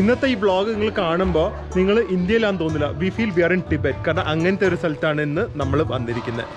ഇന്നത്തെ ഈ വ്ളോഗ് നിങ്ങൾ കാണുമ്പോൾ നിങ്ങൾ ഇന്ത്യയിലാണെന്ന് തോന്നില്ല. We feel we are in Tibet. കാരണം അങ്ങനത്തെ ഒരു സ്ഥലത്താണ് ഇന്ന് നമ്മൾ വന്നിരിക്കുന്നത്.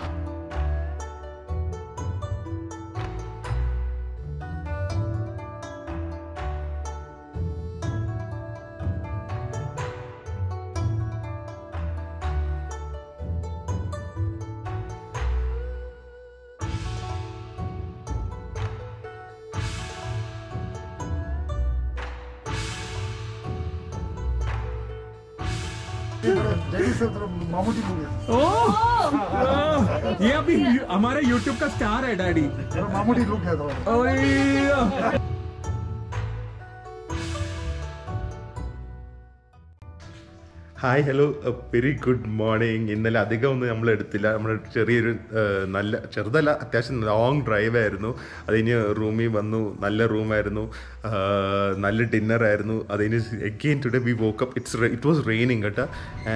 ये अभी हमारे YouTube का स्टार है डैडी. मामूटी लुक है थोड़ा. Hi hello very good morning. ഇന്നലെ അധികമൊന്നും നമ്മളെടുത്തില്ല. നമ്മൾ ചെറിയൊരു നല്ല ചെറുതല്ല അത്യാവശ്യം ലോങ് ഡ്രൈവായിരുന്നു. അതിന് റൂമിൽ വന്നു. നല്ല റൂമായിരുന്നു, നല്ല ഡിന്നറായിരുന്നു. അതിന് again today we woke up. It was raining കേട്ടോ.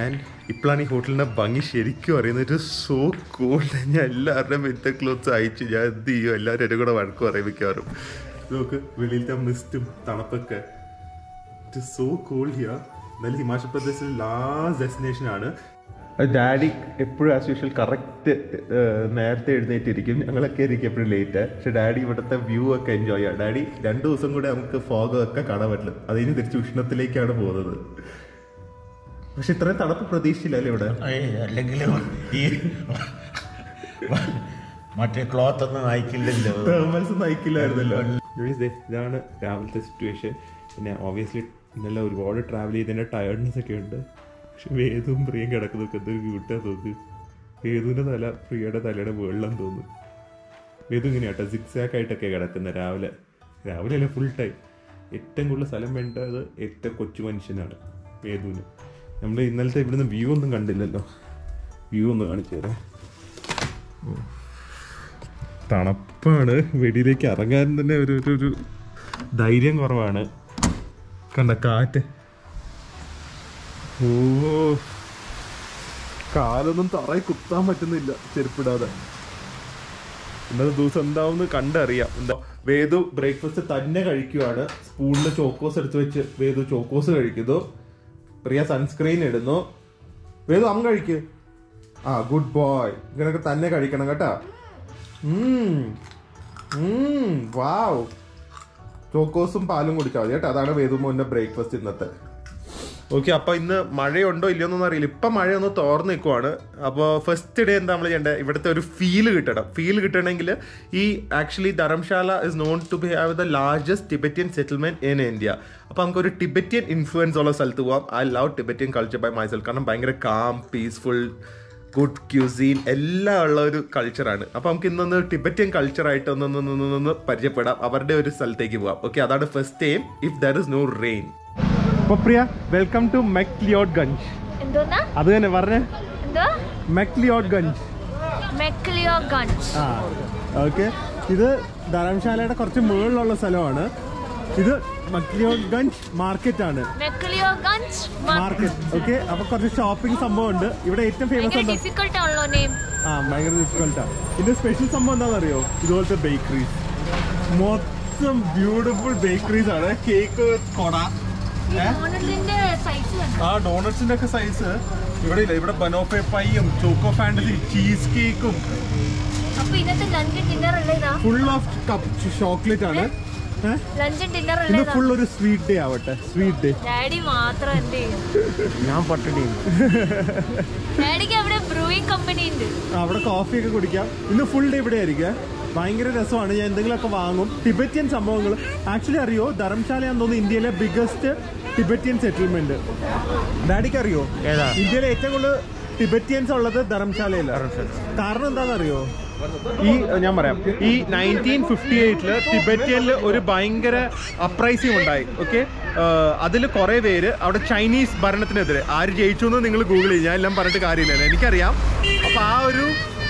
ആൻഡ് ഇപ്പോഴാണ് ഈ ഹോട്ടലിൻ്റെ ഭംഗി ശരിക്കും അറിയുന്നത്. It was so cold. ഞാൻ എല്ലാവരുടെയും വിത്ത് ക്ലോത്ത്സ് അയച്ചു. ഞാൻ എന്ത് ചെയ്യും, എല്ലാവരും എൻ്റെ കൂടെ വഴക്കും അറിയിക്കാറും. നോക്ക് വെളിയിലത്തെ മിസ്റ്റും തണുപ്പൊക്കെ. It is so cold here. നല്ല ഹിമാചൽ പ്രദേശിൽ ലാസ്റ്റ് ഡെസ്റ്റിനേഷൻ ആണ്. ഡാഡി എപ്പോഴും ആസ് യൂഷ്വൽ കറക്റ്റ് നേരത്തെ എഴുന്നേറ്റിരിക്കും. ഞങ്ങളൊക്കെ ഇരിക്കും എപ്പോഴും ലേറ്റ്. പക്ഷെ ഡാഡി ഇവിടുത്തെ വ്യൂ ഒക്കെ എൻജോയ് ചെയ്യാം. ഡാഡി രണ്ടു ദിവസം കൂടെ നമുക്ക് ഫോഗൊക്കെ കാണാൻ പറ്റില്ല. അതിന് തിരിച്ച് ഉഷ്ണത്തിലേക്കാണ് പോകുന്നത്. പക്ഷെ ഇത്രയും തണുപ്പ് പ്രതീക്ഷിച്ചില്ലല്ലേ ഇവിടെ. അല്ലെങ്കിലും ഈ മറ്റേ ക്ലോത്ത് ഒന്നും അയക്കില്ലല്ലോ, തെർമൽസ് ഒന്നും അയക്കില്ലായിരുന്നല്ലോ. ഇതാണ് രാവിലത്തെ സിറ്റുവേഷൻ. പിന്നെ ഓബിയസ്ലി ഇന്നലെ ഒരുപാട് ട്രാവൽ ചെയ്തതിൻ്റെ ടയർഡ്നെസ് ഒക്കെ ഉണ്ട്. പക്ഷെ വേദുവും പ്രിയയും കിടക്കുന്നതൊക്കെ എന്തൊരു ക്യൂട്ടാ തോന്നുന്നു. വേദുവിൻ്റെ തല പ്രിയയുടെ തലയുടെ മുകളിലാന്ന് തോന്നുന്നു. വേദു ഇങ്ങനെ കേട്ടോ സിക്സാക്ക് ആയിട്ടൊക്കെ കിടക്കുന്നത്. രാവിലെ അല്ല, ഫുൾ ടൈം. ഏറ്റവും കൂടുതൽ സ്ഥലം വേണ്ടത് ഏറ്റവും കൊച്ചു മനുഷ്യനാണ് വേദുവിന്. നമ്മൾ ഇന്നലത്തെ ഇവിടുന്ന് വ്യൂ ഒന്നും കണ്ടില്ലല്ലോ. വ്യൂ ഒന്ന് കാണിച്ചു തരാം. തണുപ്പാണ്. വെടിയിലേക്ക് ഇറങ്ങാൻ തന്നെ ഒരു ഒരു ധൈര്യം കുറവാണ്. കണ്ട കാറ്റ്. ഓ, കാലൊന്നും തറയിൽ കുത്താൻ പറ്റുന്നില്ല ചെരുപ്പിടാതെ. ഇന്നത്തെ ദിവസം എന്താവുമെന്ന് കണ്ടറിയാം. എന്താ വേദു ബ്രേക്ക്ഫാസ്റ്റ് തന്നെ കഴിക്കുവാണ്. സ്പൂണിൽ ചോക്കോസ് എടുത്ത് വെച്ച് വേദു ചോക്കോസ് കഴിക്കുന്നു. പ്രിയ സൺസ്ക്രീൻ ഇടുന്നു. വേദു അമ്മ കഴിക്ക്. ആ, ഗുഡ് ബോയ്. ഇങ്ങനെയൊക്കെ തന്നെ കഴിക്കണം കേട്ടാ. വാവ്, ചോക്കോസും പാലും കുടിച്ചാൽ മതി കേട്ടോ. അതാണ് വേദുമോൻ്റെ ബ്രേക്ക്ഫാസ്റ്റ് ഇന്നത്തെ. ഓക്കെ, അപ്പോൾ ഇന്ന് മഴയുണ്ടോ ഇല്ലയോന്നൊന്നും അറിയില്ല. ഇപ്പം മഴയൊന്ന് തോർന്ന് നിൽക്കുവാണ്. അപ്പോൾ ഫസ്റ്റ് ഡേ എന്താ നമ്മൾ ചെയ്യേണ്ടത്, ഇവിടുത്തെ ഒരു ഫീൽ കിട്ടണം. ഫീൽ കിട്ടണമെങ്കിൽ ഈ actually Dharamshala is known to be have the largest Tibetan settlement in India. അപ്പോൾ നമുക്കൊരു ടിബറ്റിയൻ ഇൻഫ്ലുവൻസ് ഉള്ള സ്ഥലത്ത് പോകാം. I love Tibetan culture by myself. കാരണം ഭയങ്കര കാം, പീസ്ഫുൾ, ഗുഡ് ക്യൂസീൻ എല്ലാം ഉള്ള ഒരു കൾച്ചറാണ്. അപ്പോൾ നമുക്ക് ഇന്നൊന്ന് ടിബറ്റിയൻ കൾച്ചറായിട്ട് ഒന്ന് പരിചയപ്പെടാം. അവരുടെ ഒരു സ്ഥലത്തേക്ക് പോകാം. ഓക്കെ, അതാണ് first time. If there is no rain. അപ്പോൾ പ്രിയ, വെൽക്കം ടു മെക്ലിയോഡ് ഗഞ്ച്. അത് തന്നെ പറഞ്ഞേ, മെക്ലിയോഡ് ഗഞ്ച്. ആ, ഓക്കെ. ഇത് ധർമ്മശാലയുടെ കുറച്ച് മുകളിലുള്ള സ്ഥലമാണ്. ഇത് മക്ലിയോഡ് ഗഞ്ച് മാർക്കറ്റാണ്. മാർക്കറ്റ്. ഓക്കെ, അപ്പൊ കുറച്ച് ഷോപ്പിംഗ് സംഭവം ഉണ്ട് ഇവിടെ. ഏറ്റവും ഫേമസ് ആണ്. ഭയങ്കര ഡിഫിക്കൽട്ടാ. ഇതിന്റെ സ്പെഷ്യൽ സംഭവം എന്താണെന്ന് അറിയോ? ഇതുപോലത്തെ ബേക്കറീസ്, മൊത്തം ബ്യൂട്ടിഫുൾ ബേക്കറീസ് ആണ്. കേക്ക്, കൊട, ആ ഡോണറ്റ്സിന്റെ ഒക്കെ സൈസ് ഇവിടെ ഇല്ല. ഇവിടെ ബനോഫെ പൈയും ചോക്കോ ഫാൻറ്റസി ചീസ് കേക്കും ഫുൾ ഓഫ് കപ്പ് ചോക്ലേറ്റ് ആണ്. ഫുള്ളൊരു സ്വീറ്റ് ഡേ ആവട്ടെ. Sweet day. ഡാഡി മാത്രം എന്ത് ചെയ്യും? ഞാൻ പട്ടിണി. ഡാഡിക്ക് അവിടെ ബ്രൂയിങ് കമ്പനി ഉണ്ട്. അവിടെ കോഫി ഒക്കെ കുടിക്കാം. ഇന്ന് ഫുൾ ഡേ ഇവിടെ ആയിരിക്കും. ഭയങ്കര രസമാണ്. ഞാൻ എന്തെങ്കിലുമൊക്കെ വാങ്ങും. ടിബറ്റിയൻ സംഭവങ്ങൾ ആക്ച്വലി അറിയോ, ധർമ്മശാലയാന്ന് തോന്നുന്നു ഇന്ത്യയിലെ ബിഗ്ഗസ്റ്റ് ടിബറ്റിയൻ സെറ്റിൽമെന്റ്. ഡാഡിക്ക് അറിയോ ഇന്ത്യയിലെ ഏറ്റവും കൂടുതൽ ടിബറ്റിയൻസ് ഉള്ളത് ധർമ്മശാലയില്ല. കാരണം എന്താണെന്നറിയോ? ഈ ഞാൻ പറയാം. ഈ 1958 ടിബറ്റിയനിൽ ഒരു ഭയങ്കര അപ്രൈസിങ് ഉണ്ടായി. ഓക്കെ, അതിൽ കുറേ പേര് അവിടെ ചൈനീസ് ഭരണത്തിനെതിരെ. ആര് ജയിച്ചു എന്ന് നിങ്ങൾ ഗൂഗിൾ ചെയ്യും. ഞാൻ എല്ലാം പറഞ്ഞിട്ട് കാര്യമില്ല, എനിക്കറിയാം. അപ്പോൾ ആ ഒരു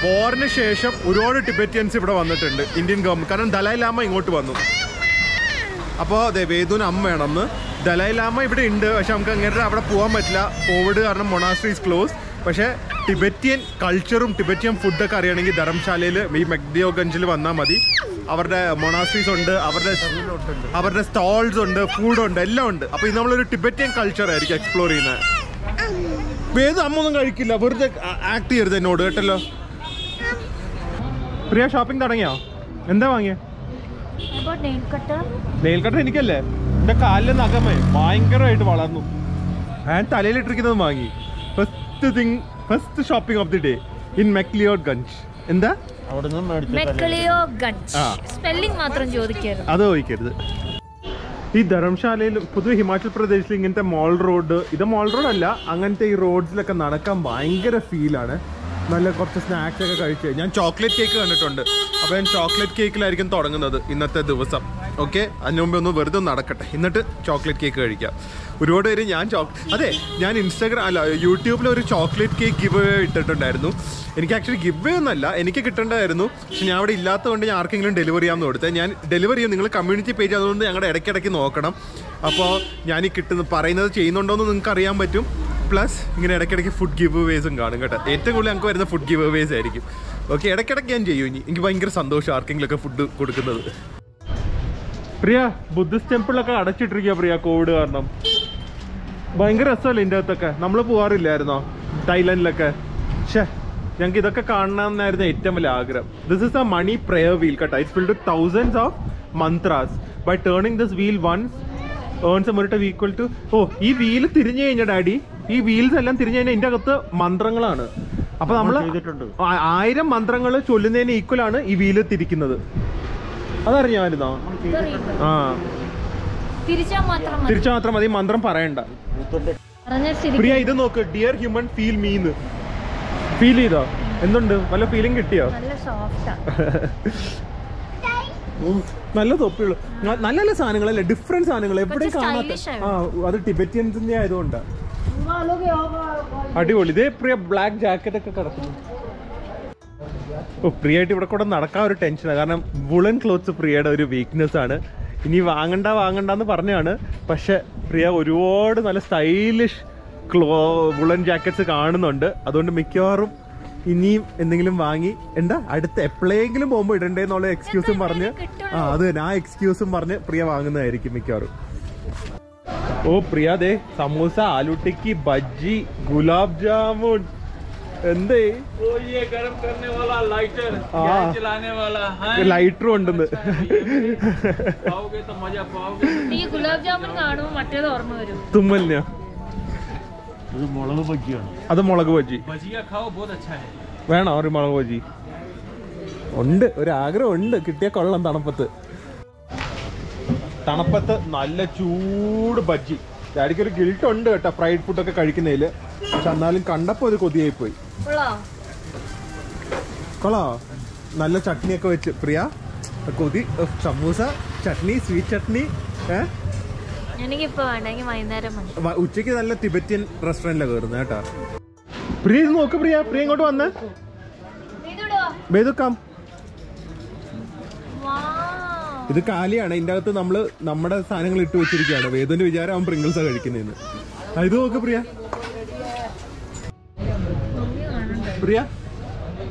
വോറിന് ശേഷം ഒരുപാട് ടിബറ്റിയൻസ് ഇവിടെ വന്നിട്ടുണ്ട് ഇന്ത്യൻ ഗവൺമെൻറ്. കാരണം ദലൈ ലാമ ഇങ്ങോട്ട് വന്നു. അപ്പോൾ അതെ, വേദുവിന് അമ്മ വേണമെന്ന്. ദലൈ ലാമ ഇവിടെ ഉണ്ട്. പക്ഷെ നമുക്ക് അങ്ങനെ അവിടെ പോകാൻ പറ്റില്ല കോവിഡ് കാരണം. Monasteries close. പക്ഷേ ടിബറ്റിയൻ കൾച്ചറും ടിബറ്റിയൻ ഫുഡൊക്കെ അറിയണമെങ്കിൽ ധർമ്മശാലയിൽ ഈ മക്ലിയോഡ് ഗഞ്ചിൽ വന്നാൽ മതി. അവരുടെ മൊണാസ്ട്രീസ് ഉണ്ട്, അവരുടെ സ്റ്റാൾസ് ഉണ്ട്, ഫുഡുണ്ട്, എല്ലാം ഉണ്ട്. അപ്പോൾ ഇത് നമ്മളൊരു ടിബറ്റിയൻ കൾച്ചറായിരിക്കും എക്സ്പ്ലോർ ചെയ്യുന്നത്. ഏത് അമ്മൊന്നും കഴിക്കില്ല, വെറുതെ ആക്ട് ചെയ്യരുത് എന്നോട് കേട്ടല്ലോ. പ്രിയ ഷോപ്പിംഗ് തുടങ്ങിയോ? എന്താ വാങ്ങിയ? നെയിൽ കട്ടർ എനിക്കല്ലേ, എൻ്റെ കാലിലെ നഖമേ ഭയങ്കരമായിട്ട് വളർന്നു, ഞാൻ തലയിലിട്ടിരിക്കുന്നതും വാങ്ങി. First shopping of the day in McLeod Ganj. എന്താ അത് ചോദിക്കരുത്. ഈ ധർമ്മശാലയിൽ പൊതുവെ ഹിമാചൽ പ്രദേശിൽ ഇങ്ങനത്തെ മോൾ റോഡ്, ഇത് മോൾ റോഡല്ല, അങ്ങനത്തെ ഈ റോഡ്സിലൊക്കെ നടക്കാൻ ഭയങ്കര ഫീലാണ്. നല്ല കുറച്ച് സ്നാക്സ് ഒക്കെ കഴിച്ച് ഞാൻ ചോക്ലേറ്റ് കേക്ക് കണ്ടിട്ടുണ്ട്, അപ്പോൾ ഞാൻ ചോക്ലേറ്റ് കേക്കിലായിരിക്കും തുടങ്ങുന്നത് ഇന്നത്തെ ദിവസം. ഓക്കെ, അതിന് മുമ്പേ ഒന്ന് വെറുതെ നടക്കട്ടെ, എന്നിട്ട് ചോക്ലേറ്റ് കേക്ക് കഴിക്കാം. ഒരുപാട് പേര് ഞാൻ ഇൻസ്റ്റാഗ്രാം അല്ല യൂട്യൂബിൽ ഒരു ചോക്ലേറ്റ് കേക്ക് ഗിവ് അവേ ഇട്ടിട്ടുണ്ടായിരുന്നു. എനിക്ക് ആക്ച്വലി ഗിവ് ഒന്നല്ല, എനിക്ക് കിട്ടേണ്ടായിരുന്നു, പക്ഷെ ഞാൻ അവിടെ ഇല്ലാത്തതുകൊണ്ട് ഞാൻ ആർക്കെങ്കിലും ഡെലിവറി ചെയ്യാമെന്ന് കൊടുത്തത്. ഞാൻ ഡെലിവറി ചെയ്യും, നിങ്ങൾ കമ്മ്യൂണിറ്റി പേജ് അതുകൊണ്ട് ഞങ്ങളുടെ ഇടയ്ക്കിടയ്ക്ക് നോക്കണം. അപ്പോൾ ഞാൻ ഈ പറയുന്നത് ചെയ്യുന്നുണ്ടോയെന്ന് നിങ്ങൾക്ക് അറിയാൻ പറ്റും. പ്ലസ് ഇങ്ങനെ ഇടയ്ക്കിടയ്ക്ക് ഫുഡ് ഗിവ് അവേസും കാണും കേട്ടോ. ഏറ്റവും കൂടുതൽ ഞങ്ങൾക്ക് വരുന്ന ഫുഡ് ഗിവ് അവേസ് ആയിരിക്കും. ഓക്കെ, ഇടയ്ക്കിടയ്ക്ക് ഞാൻ ചെയ്യും, എനിക്ക് ഭയങ്കര സന്തോഷം ആർക്കെങ്കിലുമൊക്കെ ഫുഡ് കൊടുക്കുന്നത്. പ്രിയ, ബുദ്ധിസ്റ്റ് ടെമ്പിളൊക്കെ അടച്ചിട്ടിരിക്കുക പ്രിയ, കോവിഡ് കാരണം. ഭയങ്കര രസമല്ലേ ഇതിൻ്റെ അകത്തൊക്കെ? നമ്മൾ പോകാറില്ലായിരുന്നോ തായ്ലൻഡിലൊക്കെ? പക്ഷേ ഞങ്ങൾക്ക് ഇതൊക്കെ കാണണമെന്നായിരുന്നു ഏറ്റവും വലിയ ആഗ്രഹം. This is a mani prayer wheel കേട്ടോ. It's filled with thousands of mantras. By turning this wheel once earns a merit equal to. ഓ, ഈ വീൽ തിരിഞ്ഞു കഴിഞ്ഞാൽ ഡാഡി, ഈ വീൽസ് എല്ലാം തിരിഞ്ഞു കഴിഞ്ഞാൽ ഇതിൻ്റെ അകത്ത് മന്ത്രങ്ങളാണ്. അപ്പോൾ നമ്മൾ 1000 മന്ത്രങ്ങൾ ചൊല്ലുന്നതിന് ഈക്വലാണ് ഈ വീല് തിരിക്കുന്നത്. അതറിഞ്ഞായിരുന്നോ? ആ, തിരിച്ചാൽ മാത്രം മതി, മന്ത്രം പറയണ്ട. പ്രിയ, ഇത് നോക്ക്, ഡിയർ ഹ്യൂമൻ ഫീൽ മീന്ന്. ഫീൽ ചെയ്തോ? എന്തുണ്ട്, വല്ല ഫീലിംഗ് കിട്ടിയോ? നല്ല തൊപ്പിയുള്ളു, നല്ല നല്ല സാധനങ്ങളല്ലേ, ഡിഫറെന്റ് സാധനങ്ങൾ എവിടെ കാണാത്ത. ആ, അത് ടിബറ്റിയൻസിന്റെ ആയതുകൊണ്ടാണ് അടിപൊളി. ഇതേ പ്രിയ ബ്ലാക്ക് ജാക്കറ്റ് ഒക്കെ കിടക്കുന്നു. ഓ, പ്രിയായിട്ട് ഇവിടെ കൂടെ നടക്കാൻ ഒരു ടെൻഷനാണ്, കാരണം വുളൻ ക്ലോത്ത്സ് പ്രിയയുടെ ഒരു വീക്ക്നെസ് ആണ്. ഇനി വാങ്ങണ്ടെന്ന് പറഞ്ഞാണ്, പക്ഷെ പ്രിയ ഒരുപാട് നല്ല സ്റ്റൈലിഷ് വുളൻ ജാക്കറ്റ്സ് കാണുന്നുണ്ട്. അതുകൊണ്ട് മിക്കവാറും ഇനിയും എന്തെങ്കിലും വാങ്ങി എന്താ അടുത്ത് എപ്പോഴെങ്കിലും പോകുമ്പോൾ ഇടണ്ടേന്നുള്ള എക്സ്ക്യൂസും പറഞ്ഞ്, ആ അത് തന്നെ, ആ എക്സ്ക്യൂസും പറഞ്ഞ് പ്രിയ വാങ്ങുന്നതായിരിക്കും മിക്കവാറും. ഓ പ്രിയ, ദേ സമൂസ, ആലുട്ടിക്ക്, ബജ്ജി, ഗുലാബ് ജാമുൻ, എന്തേ ലൈറ്ററും ഉണ്ടെന്ന്. തുമ്മലിനാ അത്? മുളക് ബജ്ജി വേണോ? ഒരു മുളക് ബജ്ജി ഉണ്ട്, ഒരു ആഗ്രഹം ഉണ്ട്, കിട്ടിയ കൊള്ളാം. തണുപ്പത്ത് നല്ല ചൂട് ബജ്ജി. ഡാഡിക്കൊരു ഗിൽട്ട് ഉണ്ട് കേട്ടോ ഫ്രൈഡ് ഫുഡൊക്കെ കഴിക്കുന്നതിൽ, പക്ഷെ എന്നാലും കണ്ടപ്പോൾ ഒരു കൊതിയായി പോയി. കൊള്ളാവോ? നല്ല ചട്നിയൊക്കെ വെച്ച് പ്രിയ കൊതി. സമൂസ, ചട്നി, സ്വീറ്റ് ചട്നി. ഉച്ചക്ക് നല്ല ടിബറ്റിയൻ റെസ്റ്റോറൻറ്റിലാണ് കയറുന്നത് കേട്ടോ. പ്രിയ നോക്ക്, പ്രിയ പ്രിയ ഇങ്ങോട്ട് വന്നേ. ഇത് കാലിയാണ്, ഇതിൻ്റെ അകത്ത് നമ്മള് നമ്മുടെ സാധനങ്ങൾ ഇട്ട് വെച്ചിരിക്കുകയാണ്. വേദുവിന്റെ വിചാരം അവൻ പ്രിങ്കിൾസാ കഴിക്കുന്നതെന്ന്. ഇത് നോക്ക് പ്രിയ. പ്രിയ,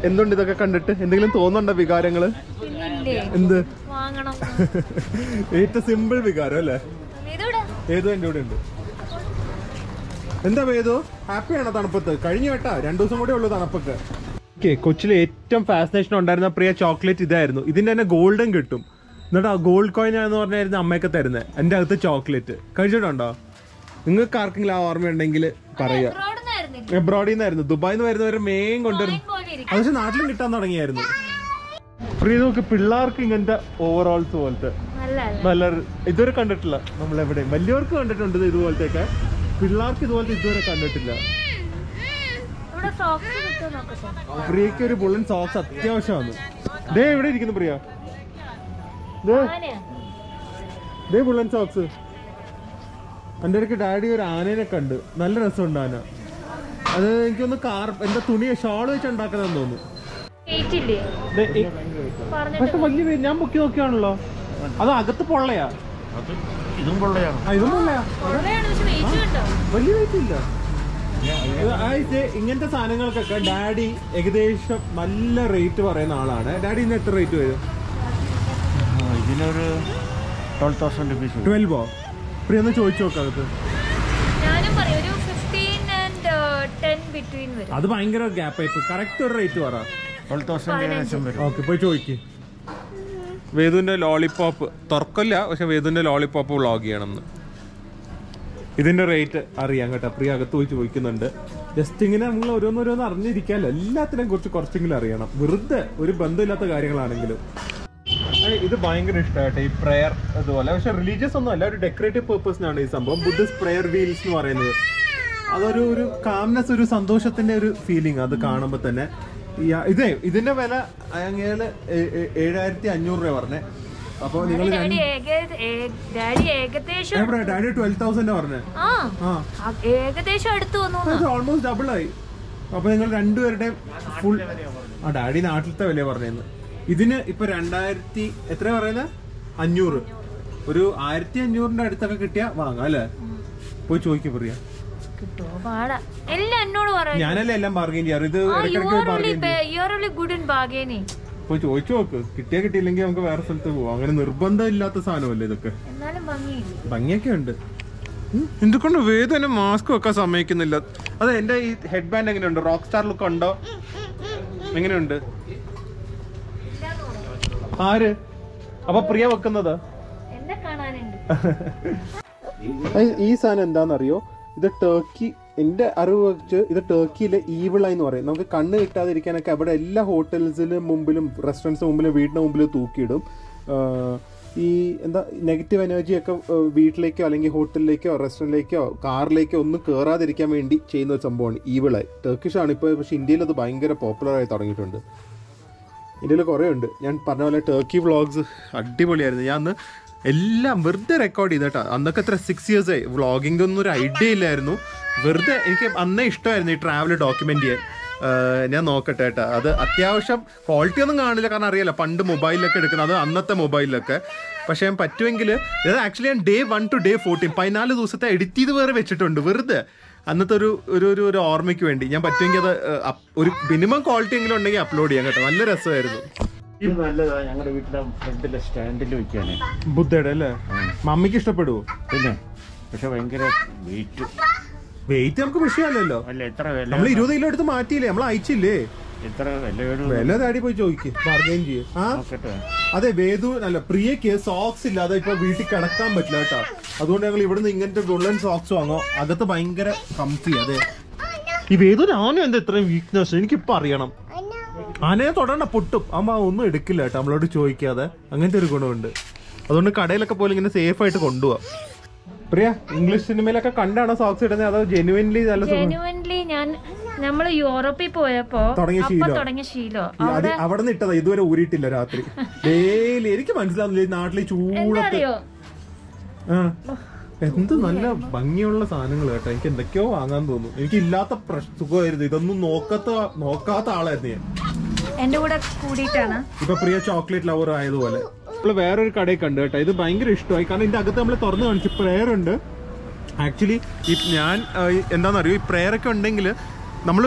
എന്തുണ്ട് ഇതൊക്കെ കണ്ടിട്ട്? എന്തെങ്കിലും തോന്നുന്നുണ്ടോ വികാരങ്ങള്? എന്ത് ഏറ്റവും സിമ്പിൾ വികാരം അല്ലേ? ഏതോ എൻ്റെ കൂടെ ഉണ്ട്. എന്താ വേദു, ഹാപ്പിയാണോ തണുപ്പത്ത്? കഴിഞ്ഞു കേട്ടാ, 2 ദിവസം കൂടെ ഉള്ളു തണുപ്പൊക്കെ. ഓക്കെ, കൊച്ചിയിലെ ഏറ്റവും ഫാസിനേഷൻ ഉണ്ടായിരുന്ന പ്രിയ ചോക്ലേറ്റ് ഇതായിരുന്നു. ഇതിൻ്റെ തന്നെ ഗോൾഡൻ കിട്ടും, എന്നിട്ട് ആ ഗോൾഡ് കോയിനാന്ന് പറഞ്ഞായിരുന്നു അമ്മയൊക്കെ തരുന്നത്. എൻ്റെ അകത്ത് ചോക്ലേറ്റ് കഴിച്ചിട്ടുണ്ടോ? നിങ്ങൾക്ക് ആർക്കെങ്കിലും ആ ഓർമ്മയുണ്ടെങ്കിൽ പറയാം. എബ്രോഡിൽ നിന്നായിരുന്നു, ദുബായിൽ നിന്ന് വരുന്നവരെ മെയിൻ കൊണ്ടുവരുന്നു. അത് പക്ഷെ നാട്ടിലും കിട്ടാൻ തുടങ്ങിയായിരുന്നു. പ്രിയ നോക്ക്, പിള്ളേർക്ക് ഇങ്ങനത്തെ ഓവറോൾസ് പോലത്തെ നല്ല ഇതുവരെ കണ്ടിട്ടില്ല നമ്മളെവിടെയും. വലിയവർക്ക് കണ്ടിട്ടുണ്ട് ഇതുപോലത്തെയൊക്കെ, പിള്ളേർക്ക് ഇതുപോലത്തെ ഇതുവരെ കണ്ടിട്ടില്ല. പ്രിയക്ക് ഒരു ബുള്ളൻ സോക്സ് അത്യാവശ്യമാണ്. ദേ എവിടെ ഇരിക്കുന്നു പ്രിയ? ദേ ബുള്ളൻ സോക്സ്. എൻ്റെ ഇടയ്ക്ക് ഡാഡി ഒരു ആനേനെ കണ്ട്, നല്ല രസമുണ്ട് ആന. അത് എനിക്കൊന്ന് എന്താ തുണിയെ ഷോൾ വെച്ച് ഉണ്ടാക്കുന്നതെന്ന് തോന്നുന്നു. പക്ഷെ വലിയ പേര് ഞാൻ പൊക്കി നോക്കിയാണല്ലോ. അത് അകത്ത് പൊള്ളയാ? ഇതും പൊള്ളയാ. വലിയ വെയിറ്റ് ഇല്ല. ഇങ്ങനത്തെ സാധനങ്ങൾക്കൊക്കെ ഡാഡി ഏകദേശം നല്ല റേറ്റ് പറയുന്ന ആളാണ്. ഡാഡി ഇന്ന് എത്ര റേറ്റ് വരും? ഇതിനൊരു 12,000 രൂപ. 12ഓ? പ്രിയ ഒന്ന് ചോദിച്ചു നോക്കാം. ഞാനും പറയും ഒരു 15 ആൻഡ് 10 ബിറ്റ്വീൻ വരും. അത് ഭയങ്കര ഗ്യാപ്പ് ആയി. കറക്റ്റ് ഒരു റേറ്റ് പറ. 12,000 വരും. ഓക്കേ പോയി ചോദിക്ക്. വേദുവിന്റെ ലോളിപോപ്പ് തുറക്കില്ല, പക്ഷെ വേദുവിന്റെ ലോളിപോപ്പ് വ്ളോഗ് ചെയ്യണമെന്ന്. ഇതിന്റെ റേറ്റ് അറിയാം കേട്ടോ. പ്രിയ അകത്ത് പോയി ചോദിക്കുന്നുണ്ട്. ജസ്റ്റ് ഇങ്ങനെ നമ്മൾ ഓരോന്നോരോന്ന് അറിഞ്ഞിരിക്കാല്ലോ, എല്ലാത്തിനെയും കുറിച്ച് കുറച്ചെങ്കിലും അറിയണം. വെറുതെ ഒരു ബന്ധമില്ലാത്ത കാര്യങ്ങളാണെങ്കിലും. ഇത് ഭയങ്കര ഇഷ്ടമായിട്ട് ഈ പ്രെയർ അതുപോലെ, പക്ഷെ റിലീജിയസ് ഒന്നും അല്ല, ഒരു ഡെക്കറേറ്റീവ് പേർപ്പസിനാണ് ഈ സംഭവം. ബുദ്ധിസ്റ്റ് പ്രെയർ വീൽസ് എന്ന് പറയുന്നത് അതൊരു ഒരു കാംനെസ്, ഒരു സന്തോഷത്തിന്റെ ഒരു ഫീലിംഗ് അത് കാണുമ്പോൾ തന്നെ. ഇതേ ഇതിന്റെ വില അങ്ങനെ 7,500 രൂപ പറഞ്ഞേ. അപ്പൊ നിങ്ങൾ ഡാഡി 12,000 പറഞ്ഞേ, ഓൾമോസ്റ്റ് ഡബിൾ ആയി. അപ്പൊ നിങ്ങൾ രണ്ടുപേരുടെയും ഫുൾ. ആ ഡാഡി നാട്ടിലത്തെ വില പറഞ്ഞിരുന്നു. ഇതിന് ഇപ്പൊ 2,000 എത്ര പറയുന്നത്? 500. ഒരു 1,500ന്റെ അടുത്തൊക്കെ കിട്ടിയാ വാങ്ങാം അല്ലെ? പോയി ചോദിക്കും പ്രിയ. ഞാനല്ലേ എല്ലാം ബാർഗെയിൻ ചെയ്യാറ്. ഇത് പോയി ചോദിച്ചു നോക്ക്. കിട്ടിയാ കിട്ടിയില്ലെങ്കിൽ നമുക്ക് വേറെ സ്ഥലത്ത് പോവാം. അങ്ങനെ നിർബന്ധം ഇല്ലാത്ത സാധനമല്ലേ ഇതൊക്കെ. ഭംഗിയൊക്കെ ഉണ്ട്. എന്തുകൊണ്ട് വേദം എന്നെ മാസ്ക് വെക്കാൻ സമ്മതിക്കുന്നില്ല? അത് എന്റെ ഈ ഹെഡ് ബാൻഡ് എങ്ങനെയുണ്ട്? റോക്ക് സ്റ്റാർ ലുക്ക് ഉണ്ടോ? എങ്ങനെയുണ്ട്? ആര് അപ്പൊ പ്രിയ വെക്കുന്നത്? ഈ സാധനം എന്താണെന്നറിയോ? ഇത് ടർക്കി. എന്റെ അറിവ് വെച്ച് ഇത് ടർക്കിയിലെ ഈവിളായി എന്ന് പറയും. നമുക്ക് കണ്ണ് കിട്ടാതിരിക്കാനൊക്കെ അവിടെ എല്ലാ ഹോട്ടൽസിന് മുമ്പിലും റെസ്റ്റോറൻറ്റ്സിന് മുമ്പിലും വീടിന് മുമ്പിലും തൂക്കിയിടും. ഈ എന്താ നെഗറ്റീവ് എനർജിയൊക്കെ വീട്ടിലേക്കോ അല്ലെങ്കിൽ ഹോട്ടലിലേക്കോ റെസ്റ്റോറൻറ്റിലേക്കോ കാറിലേക്കോ ഒന്നും കയറാതിരിക്കാൻ വേണ്ടി ചെയ്യുന്ന ഒരു സംഭവമാണ് ഈവിളായി. ടർക്കിഷാണ് ഇപ്പോൾ, പക്ഷേ ഇന്ത്യയിൽ അത് ഭയങ്കര പോപ്പുലറായി തുടങ്ങിയിട്ടുണ്ട്. ഇന്ത്യയിൽ കുറേ ഉണ്ട്. ഞാൻ പറഞ്ഞ പോലെ ടർക്കി വ്ളോഗ്സ് അടിപൊളിയായിരുന്നു. ഞാൻ അന്ന് എല്ലാം വെറുതെ റെക്കോർഡ് ചെയ്തേട്ടാ. അന്നൊക്കെ എത്ര 6 years ആയി. വ്ളോഗിംഗ് ഒന്നും ഒരു ഐഡിയ ഇല്ലായിരുന്നു. വെറുതെ എനിക്ക് അന്നേ ഇഷ്ടമായിരുന്നു ഈ ട്രാവൽ ഡോക്യുമെൻ്റ് ചെയ്യാൻ. ഞാൻ നോക്കട്ടെ കേട്ടോ. അത് അത്യാവശ്യം ക്വാളിറ്റി ഒന്നും കാണില്ല, കാരണം അറിയാലോ പണ്ട് മൊബൈലിലൊക്കെ എടുക്കുന്നത്, അത് അന്നത്തെ മൊബൈലിലൊക്കെ. പക്ഷേ ഞാൻ പറ്റുമെങ്കിൽ ഇത് ആക്ച്വലി ഞാൻ day 1 to day 14 14 ദിവസത്തെ എഡിറ്റ് ചെയ്ത് വേറെ വെച്ചിട്ടുണ്ട്. വെറുതെ അന്നത്തെ ഒരു ഒരു ഒരു ഓർമ്മയ്ക്ക് വേണ്ടി. ഞാൻ പറ്റുമെങ്കിൽ അത് ഒരു മിനിമം ക്വാളിറ്റി എങ്കിലും ഉണ്ടെങ്കിൽ അപ്ലോഡ് ചെയ്യാൻ കേട്ടോ. നല്ല രസമായിരുന്നു. ഇത് നല്ലതാ. ഞങ്ങളുടെ വീട്ടിലെ ഫ്രണ്ടിലെ സ്റ്റാൻഡിൽ വെക്കാനേ ബുദ്ധയുടെ അല്ലേ. മമ്മിക്ക് ഇഷ്ടപ്പെടുവോ? പിന്നെ പക്ഷെ ഭയങ്കര വെയിറ്റ് നമുക്ക് വിഷയമല്ലല്ലോ. നമ്മൾ 20 കിലോ എടുത്ത് മാറ്റിയില്ലേ, നമ്മൾ അയച്ചില്ലേ? വില താടി പോയി ചോദിക്കും, ബാർഗെയിൻ ചെയ്യും. അതെ വേദു അല്ല പ്രിയക്ക് സോക്സ് ഇല്ലാതെ ഇപ്പൊ വീട്ടിൽ കിടക്കാൻ പറ്റില്ല കേട്ടോ. അതുകൊണ്ട് ഞങ്ങൾ ഇവിടുന്ന് ഇങ്ങനത്തെ ഗുള്ളൻ സോക്സ് വാങ്ങോ. അകത്ത് ഭയങ്കര കംഫി. അതെ ഈ വേദു ആന എന്താ ഇത്രയും വീക്ക്നെസ് എനിക്കിപ്പോ അറിയണം. ആനയെ തൊടണ്ട പൊട്ടും. അമ്മ ഒന്നും എടുക്കില്ല കേട്ടോ നമ്മളോട് ചോദിക്കാതെ. അങ്ങനത്തെ ഒരു ഗുണമുണ്ട്. അതുകൊണ്ട് കടയിലൊക്കെ പോലും ഇങ്ങനെ സേഫ് ആയിട്ട് കൊണ്ടുപോവാം. പ്രിയ ഇംഗ്ലീഷ് സിനിമയിലൊക്കെ കണ്ടാണോ സോക്സ് ഇടുന്നത്, അതോ ജെനുവിൻലി? ജെനുവിൻലി ഞാൻ നമ്മൾ യൂറോപ്പിൽ പോയപ്പോ തുടങ്ങിയ ശീലോ. അവിടെ നിന്ന് ഇട്ടതാ, ഇതുവരെ ഊരിയിട്ടില്ല. രാത്രി ഡെയിലി എനിക്ക് മനസ്സിലാവുന്നില്ല നാട്ടിലെ ചൂടൊക്കെ. എന്ത് നല്ല ഭംഗിയുള്ള സാധനങ്ങൾ കേട്ടോ. എനിക്ക് എന്തൊക്കെയോ വാങ്ങാൻ തോന്നുന്നു. എനിക്ക് ഇല്ലാത്ത സുഖമായിരുന്നു. ഇതൊന്നും നോക്കാത്ത ആളായിരുന്നു ഞാൻ. എന്റെ കൂടെ കൂടിയിട്ടാണ് ഇപ്പൊ പ്രിയ ചോക്ലേറ്റ് ലവർ ആയതുപോലെ. നമ്മള് വേറൊരു കടയിൽ കണ്ടു കേട്ടോ. ഇത് ഭയങ്കര ഇഷ്ടമായി, കാരണം ഇതിന്റെ അകത്ത് നമ്മൾ തുറന്നു കാണിച്ചു പ്രെയർ ഉണ്ട്. ആക്ച്വലി ഞാൻ എന്താണെന്നറിയോ, ഈ പ്രെയറൊക്കെ ഉണ്ടെങ്കിൽ നമ്മൾ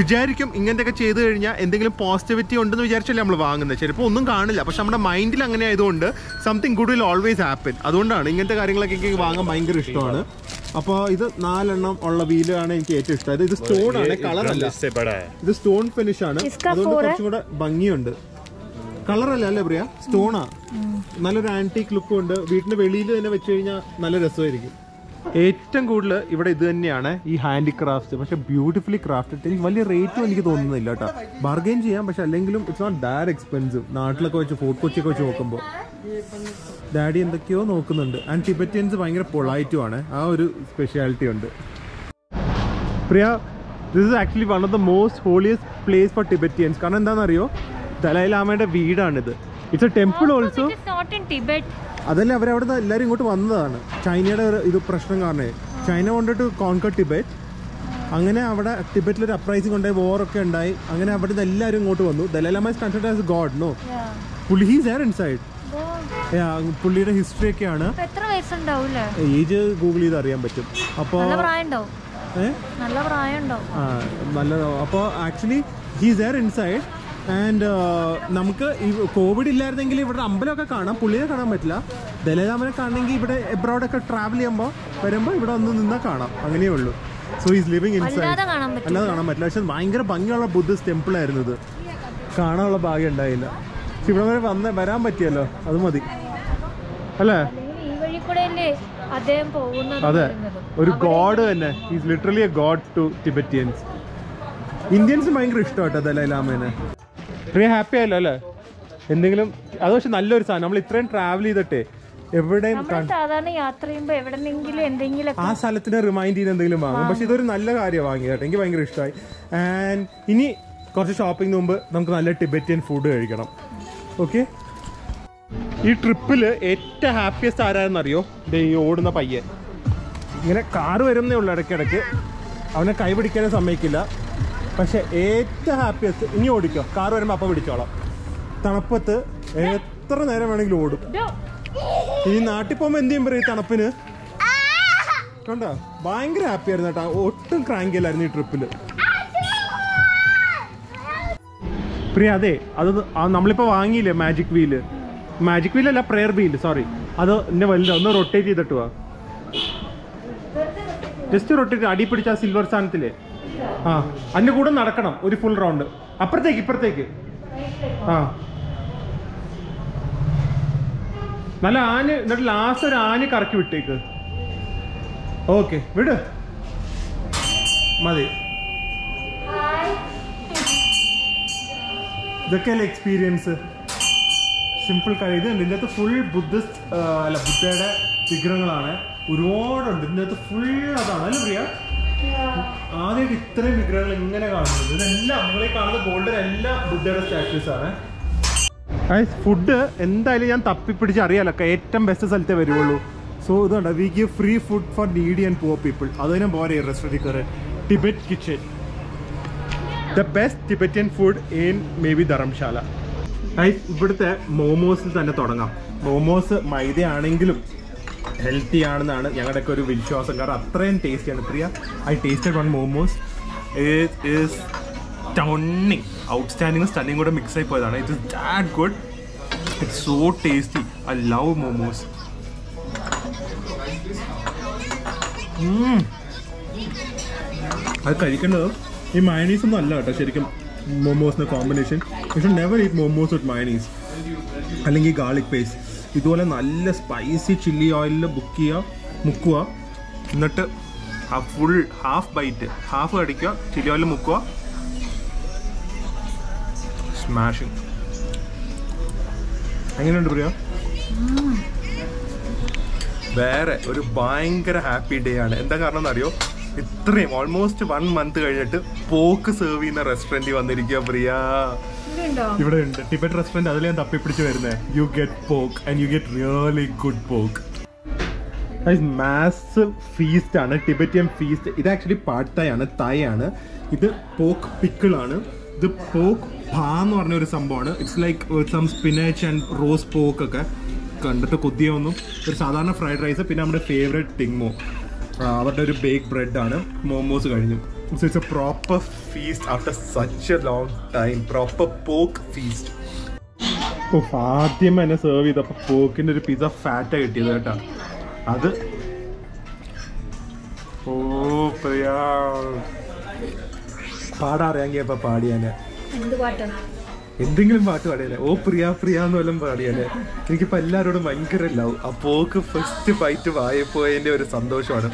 വിചാരിക്കും ഇങ്ങനത്തെയൊക്കെ ചെയ്തു കഴിഞ്ഞാൽ എന്തെങ്കിലും പോസിറ്റിവിറ്റി ഉണ്ടെന്ന് വിചാരിച്ചല്ലേ നമ്മൾ വാങ്ങുന്നത്. ചിലപ്പോൾ ഒന്നും കാണില്ല, പക്ഷെ നമ്മുടെ മൈൻഡിൽ അങ്ങനെ ആയതുകൊണ്ട് something good will always happen. അതുകൊണ്ടാണ് ഇങ്ങനത്തെ കാര്യങ്ങളൊക്കെ എനിക്ക് വാങ്ങാൻ ഭയങ്കര ഇഷ്ടമാണ്. അപ്പോൾ ഇത് 4 ഉള്ള വീലാണ് എനിക്ക് ഏറ്റവും ഇഷ്ടം. ഇത് സ്റ്റോൺ ആണ്, കളർ അല്ല. ഇത് സ്റ്റോൺ ഫിനിഷ് ആണ്, അതുകൊണ്ട് കുറച്ചും കൂടെ ഭംഗിയുണ്ട്. കളറല്ല അല്ലേ പ്രിയ? സ്റ്റോണാ. നല്ലൊരു ആന്റിക് ലുക്കും ഉണ്ട്. വീട്ടിന്റെ വെളിയിൽ തന്നെ വെച്ച് കഴിഞ്ഞാൽ നല്ല രസമായിരിക്കും. ഏറ്റവും കൂടുതൽ ഇവിടെ ഇത് തന്നെയാണ് ഈ ഹാൻഡിക്രാഫ്റ്റ്. പക്ഷെ ബ്യൂട്ടിഫുള്ളി ക്രാഫ്റ്റ്. എനിക്ക് വലിയ റേറ്റും എനിക്ക് തോന്നുന്നില്ല കേട്ടോ. ബാർഗെയിൻ ചെയ്യാം, പക്ഷെ അല്ലെങ്കിലും ഇറ്റ്സ് നോട്ട് ദാറ്റ് എക്സ്പെൻസീവ്. നാട്ടിലൊക്കെ വെച്ച് ഫോർട്ട് കൊച്ചിയൊക്കെ വെച്ച് നോക്കുമ്പോൾ ഡാഡി എന്തൊക്കെയോ നോക്കുന്നുണ്ട്. ആൻഡ് ടിബറ്റൻസ് ഭയങ്കര പൊളൈറ്റുമാണ്. ആ ഒരു സ്പെഷ്യാലിറ്റി ഉണ്ട്. Priya this is actually one of the most holiest place for Tibetans. കാരണം എന്താണെന്നറിയോ, ദലൈലാമയുടെ വീടാണിത്. It's a temple also. അതല്ല, അവരവിടെ നിന്ന് എല്ലാവരും ഇങ്ങോട്ട് വന്നതാണ് ചൈനയുടെ ഇത് പ്രശ്നം കാരണമേ. ചൈന കൊണ്ടിട്ട് ടു കോൺകർ ടിബറ്റ്. അങ്ങനെ അവിടെ ടിബറ്റിലൊരു അപ്രൈസിങ് ഉണ്ടായി, വോറൊക്കെ ഉണ്ടായി. അങ്ങനെ അവിടെ നിന്ന് എല്ലാവരും ഇങ്ങോട്ട് വന്നു. Dalai Lama is considered as god. No പുള്ളി ഹീസ് ഹിയർ ഇൻസൈഡ്. പുള്ളിയുടെ ഹിസ്റ്ററി ഒക്കെയാണ്. ഏജ് ഗൂഗിൾ ചെയ്ത് അറിയാൻ പറ്റും. അപ്പോൾ actually he is there inside and നമുക്ക് കോവിഡ് ഇല്ലായിരുന്നെങ്കിൽ ഇവിടെ അമ്പലമൊക്കെ കാണാം, പുള്ളിയെ കാണാൻ പറ്റില്ല. ദലൈലാമനെ കാണണമെങ്കിൽ ഇവിടെ എബ്രോഡൊക്കെ ട്രാവൽ ചെയ്യുമ്പോൾ വരുമ്പോൾ ഇവിടെ ഒന്ന് നിന്നാൽ കാണാം, അങ്ങനെയേ ഉള്ളൂ. സോ ഹീസ് ലിവിങ് ഇൻസൈഡ്, അല്ലാതെ കാണാൻ പറ്റില്ല. പക്ഷെ ഭയങ്കര ഭംഗിയുള്ള ബുദ്ധിസ്റ്റ് ടെമ്പിൾ ആയിരുന്നു ഇത്, കാണാനുള്ള ഭാഗ്യം ഉണ്ടായില്ല. പക്ഷെ ഇവിടെ വരെ വരാൻ പറ്റിയല്ലോ, അത് മതി അല്ലേ? അതെ, ഒരു ഗോഡ് തന്നെ. He's literally a god to Tibetans. ഇന്ത്യൻസും ഭയങ്കര ഇഷ്ടമാട്ടോ ദലൈലാമേനെ. പ്രിയ ഹാപ്പി ആയല്ലോ അല്ലേ? എന്തെങ്കിലും അത് പക്ഷെ നല്ലൊരു സാധനം. നമ്മൾ ഇത്രയും ട്രാവൽ ചെയ്തിട്ടേ എവിടെയും ആ സ്ഥലത്തിന് റിമൈൻഡ് ചെയ്ത് എന്തെങ്കിലും വാങ്ങും. പക്ഷെ ഇതൊരു നല്ല കാര്യം വാങ്ങി കേട്ടോ, എനിക്ക് ഭയങ്കര ഇഷ്ടമായി. ആൻഡ് ഇനി കുറച്ച് ഷോപ്പിംഗ് മുമ്പ് നമുക്ക് നല്ല ടിബറ്റിയൻ ഫുഡ് കഴിക്കണം. ഓക്കെ, ഈ ട്രിപ്പില് ഏറ്റവും ഹാപ്പിയസ്റ്റ് ആരാന്നറിയോ? ഈ ഓടുന്ന പയ്യൻ. ഇങ്ങനെ കാറ് വരുന്നേ ഉള്ളു ഇടയ്ക്കിടയ്ക്ക്, അവനെ കൈപിടിക്കാനും സമ്മതിക്കില്ല. പക്ഷെ ഏറ്റവും ഹാപ്പിയസ്റ്റ് ഇനി ഓടിക്കോ, കാറ് വരുമ്പോൾ അപ്പം പിടിച്ചോളാം. തണുപ്പത്ത് എത്ര നേരം വേണമെങ്കിലും ഓടും. ഈ നാട്ടിൽ പോകുമ്പോൾ എന്ത് ചെയ്യും പറയും, ഈ തണുപ്പിന് കണ്ടോ ഭയങ്കര ഹാപ്പി ആയിരുന്നു കേട്ടോ. ഒട്ടും ക്രാങ്കില്ലായിരുന്നു ഈ ട്രിപ്പില്. പ്രിയ അതെ, അത് നമ്മളിപ്പോൾ വാങ്ങിയില്ലേ മാജിക് വീല്, മാജിക് വീലല്ല പ്രെയർ വീല്, സോറി. അത് എൻ്റെ വലുത്, ഒന്ന് റൊട്ടേറ്റ് ചെയ്തിട്ട് വാ, ജസ്റ്റ് റൊട്ടേറ്റ്. അടി പിടിച്ച ആ സിൽവർ സാധനത്തിലെ ആ അതിൻ്റെ കൂടെ നടക്കണം ഒരു ഫുൾ റൗണ്ട്, അപ്പുറത്തേക്ക് ഇപ്പുറത്തേക്ക്. ആ നല്ല ആന, എന്നിട്ട് ലാസ്റ്റ് ഒരു ആന കറക്കി വിട്ടേക്ക്. ഓക്കെ വിട്, മതി. ഇതൊക്കെയല്ലേ എക്സ്പീരിയൻസ്, സിമ്പിൾ കാര്യം. ഇത് ഇതിൻ്റെ അകത്ത് ഫുൾ ബുദ്ധിസ്റ്റ് അല്ല ബുദ്ധയുടെ വിഗ്രഹങ്ങളാണ്, ഒരുപാടുണ്ട് ഇതിൻ്റെ അകത്ത് ഫുൾ. അതാണ് അല്ലേ പ്രിയ ആദ്യമായിട്ട് ഇത്രയും വിഗ്രഹങ്ങൾ ഇങ്ങനെ കാണുന്നത്. ഇതെല്ലാം നമ്മളെ കാണുന്ന ഗോൾഡൻ എല്ലാം ബുദ്ധയുടെ സ്റ്റാച്യൂസ് ആണ്. ഫുഡ് എന്തായാലും ഞാൻ തപ്പിപ്പിടിച്ച് അറിയാലൊക്കെ, ഏറ്റവും ബെസ്റ്റ് സ്ഥലത്തെ വരുള്ളൂ. സോ ഇതുണ്ട്, we give free food for needy and poor people. അതിനും പോരെ റെസ്റ്റോറൻറ്റ് കയറി. Tibet kitchen, the best Tibetan food in maybe Dharamshala. ഇവിടുത്തെ മോമോസിൽ തന്നെ തുടങ്ങാം. മോമോസ് മൈദയാണെങ്കിലും ഹെൽത്തി ആണെന്നാണ് ഞങ്ങളുടെയൊക്കെ ഒരു വിശ്വാസം, കാരണം അത്രയും ടേസ്റ്റിയാണ്. Priya I tasted one momos, it is stunning, ഔട്ട്സ്റ്റാൻഡിങ്ങും സ്റ്റണ്ണിങ് കൂടെ മിക്സ് ആയി പോയതാണ്. It is that good, it's so tasty. I love momos. അത് കഴിക്കേണ്ടത് ഈ മയണീസ് ഒന്നും അല്ല കേട്ടോ ശരിക്കും മോമോസിൻ്റെ combination. You should never eat momos with mayonnaise അല്ലെങ്കിൽ ഗാർലിക് പേസ്റ്റ്. ഇതുപോലെ നല്ല സ്പൈസി ചില്ലി ഓയിലിൽ ബുക്ക് ചെയ്യുക, മുക്കുക, എന്നിട്ട് ആ ഫുൾ ഹാഫ് ബൈറ്റ് ഹാഫ് കടിക്കുക, ചില്ലി ഓയിലിൽ മുക്കുക. സ്മാഷിങ്. എങ്ങനെയുണ്ട് പ്രിയ? വേറെ ഒരു ഭയങ്കര ഹാപ്പി ഡേ ആണ്. എന്താ കാരണം എന്നറിയോ? ഇത്രയും ഓൾമോസ്റ്റ് 1 month കഴിഞ്ഞിട്ട് പോക്ക് സെർവ് ചെയ്യുന്ന റെസ്റ്റോറൻറ്റിൽ വന്നിരിക്കുക പ്രിയ. ഇവിടെ ഉണ്ട് ടിബറ്റ് റെസ്റ്റോറൻറ്റ്, അതിൽ ഞാൻ തപ്പിപ്പിടിച്ച് വരുന്നത്. You get pork and you get really good pork. Massive feast ആണ്, ടിബറ്റിയൻ ഫീസ്റ്റ്. ഇത് ആക്ച്വലി പാഡ് തായ് ആണ്, തായ് ആണ്. ഇത് പോക്ക് പിക്കിളാണ്, ഇത് പോക്ക് ഭാ എന്ന് പറഞ്ഞൊരു സംഭവമാണ്. It's like some spinach and rose പോക്കൊക്കെ കണ്ടിട്ട് കൊതിയൊന്നും. ഒരു സാധാരണ ഫ്രൈഡ് റൈസ്, പിന്നെ നമ്മുടെ ഫേവറേറ്റ് ടിങ്മോ, അവരുടെ ഒരു ബേക്ക് ബ്രെഡാണ്. മോമോസ് കഴിഞ്ഞു. It's a proper feast after such a long time, proper pork feast. Of, ആദ്യം എന്നെ സെർവ് ചെയ്തപ്പോൾ പോക്കിൻ്റെ ഒരു പിസ ഫാറ്റാണ് കിട്ടിയത് കേട്ടോ. അത് ഓ പ്രിയ പാടാറിയാങ്കിയപ്പോൾ പാടിയാനെ എന്തെങ്കിലും പാട്ട് പാടിയാലേ. ഓ പ്രിയ പ്രിയ എന്ന് വല്ലതും പാടിയാലേ. എനിക്കിപ്പോൾ എല്ലാവരോടും ഭയങ്കര ലവ്. ആ പോക്ക് ഫസ്റ്റ് ബൈറ്റ് വായപ്പോയതിൻ്റെ ഒരു സന്തോഷമാണ്.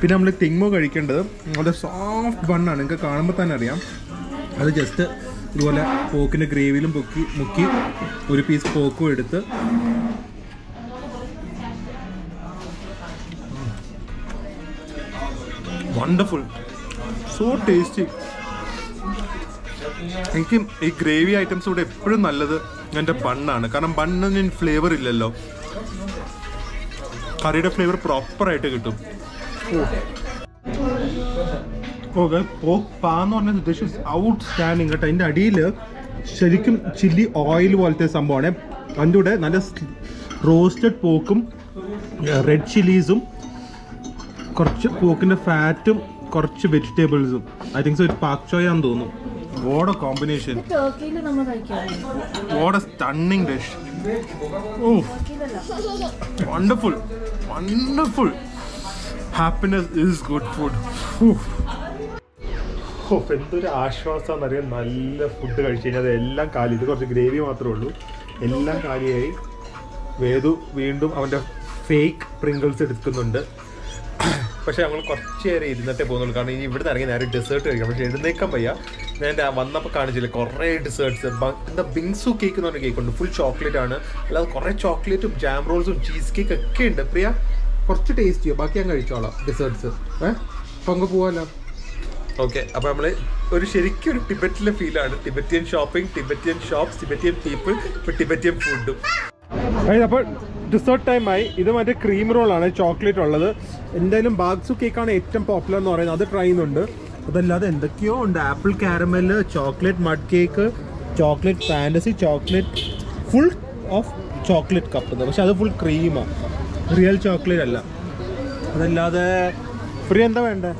പിന്നെ നമ്മൾ തിങ്ങോ കഴിക്കേണ്ടത് വളരെ സോഫ്റ്റ് ബണ്ണാണ്, നിങ്ങൾക്ക് കാണുമ്പോൾ തന്നെ അറിയാം. അത് ജസ്റ്റ് ഇതുപോലെ പോക്കിൻ്റെ ഗ്രേവിയിലും മുക്കി ഒരു പീസ് പോക്കും എടുത്ത് വണ്ടർഫുൾ, സോ ടേസ്റ്റി. എനിക്ക് ഈ ഗ്രേവി ഐറ്റംസ് കൂടെ എപ്പോഴും നല്ലത് എൻ്റെ ബണ്ണാണ്, കാരണം ബണ്ണിന് ഫ്ലേവർ ഇല്ലല്ലോ, കറിയുടെ ഫ്ലേവർ പ്രോപ്പറായിട്ട് കിട്ടും. ഓക്കെ, പോക്ക് പാ എന്ന് പറഞ്ഞാൽ ദിഷ് ഇസ് ഔട്ട് സ്റ്റാൻഡിങ് കേട്ടോ. അതിൻ്റെ അടിയിൽ ശരിക്കും ചില്ലി ഓയിൽ പോലത്തെ സംഭവമാണ്. അതിൻ്റെ കൂടെ നല്ല റോസ്റ്റഡ് പോക്കും റെഡ് ചില്ലീസും കുറച്ച് പോക്കിൻ്റെ ഫാറ്റും കുറച്ച് വെജിറ്റബിൾസും ഐ തിങ്ക് സോ ഒരു പാക് ചോയ ആണെന്ന് തോന്നുന്നു. What a combination. ടർക്കിയിൽ നമ്മൾ കഴിക്കാറുണ്ട്. What a stunning dish. Oh wonderful wonderful. Happiness is good food. എന്തൊരു ആശ്വാസമെന്നറിയാൻ നല്ല ഫുഡ് കഴിച്ചു കഴിഞ്ഞാൽ അതെല്ലാം കാലി. ഇത് കുറച്ച് ഗ്രേവി മാത്രമേ ഉള്ളൂ, എല്ലാം കാലിയായി. വേദു വീണ്ടും അവൻ്റെ ഫേക്ക് പ്രിങ്കിൾസ് എടുക്കുന്നുണ്ട്. പക്ഷേ ഞങ്ങൾ കുറച്ച് നേരം ഇരുന്നിട്ടേ പോകുന്നുള്ളൂ, കാരണം ഇനി ഇവിടുന്ന് ഇറങ്ങി നേരെ ഡെസേർട്ട് കഴിക്കാം. പക്ഷേ എഴുന്നേക്കാൻ വയ്യ. ഞാൻ എൻ്റെ വന്നപ്പോൾ കാണിച്ചില്ലേ കുറേ ഡെസേർട്ട്സ്. എന്താ ബിങ്സു കേക്ക് എന്ന് പറഞ്ഞ കേക്കുണ്ട്, ഫുൾ ചോക്ലേറ്റ് ആണ്. അല്ലാതെ കുറേ ചോക്ലേറ്റും ജാം റോൾസും ചീസ് കേക്ക് ഒക്കെ ഉണ്ട്. പ്രിയ കുറച്ച് ടേസ്റ്റ് ചെയ്യുമോ? ബാക്കി ഞാൻ കഴിച്ചോളാം ഡെസേർട്ട്സ്. അപ്പം അങ്ങ് പോകാമല്ലോ. ഓക്കെ, അപ്പോൾ നമ്മൾ ഒരു ശരിക്കും ഒരു ടിബറ്റിലെ ഫീലാണ്. Tibetan shopping, Tibetan shops, Tibetan people, Tibetan ഫുഡും. അപ്പോൾ ഡിസേർട്ട് ടൈമായി. ഇത് മറ്റേ ക്രീം റോളാണ് ചോക്ലേറ്റ് ഉള്ളത്. എന്തായാലും ബാഗ്സു കേക്കാണ് ഏറ്റവും പോപ്പുലർ എന്ന് പറയുന്നത്, അത് ട്രൈ ചെയ്യുന്നുണ്ട്. അതല്ലാതെ എന്തൊക്കെയോ ഉണ്ട്, apple caramel, chocolate mud cake, chocolate fantasy, chocolate full of chocolate cup. പക്ഷെ അത് ഫുൾ ക്രീമാണ്, റിയൽ ചോക്ലേറ്റ് അല്ല. അതല്ലാതെ ഫ്രീ എന്താ വേണ്ടേ?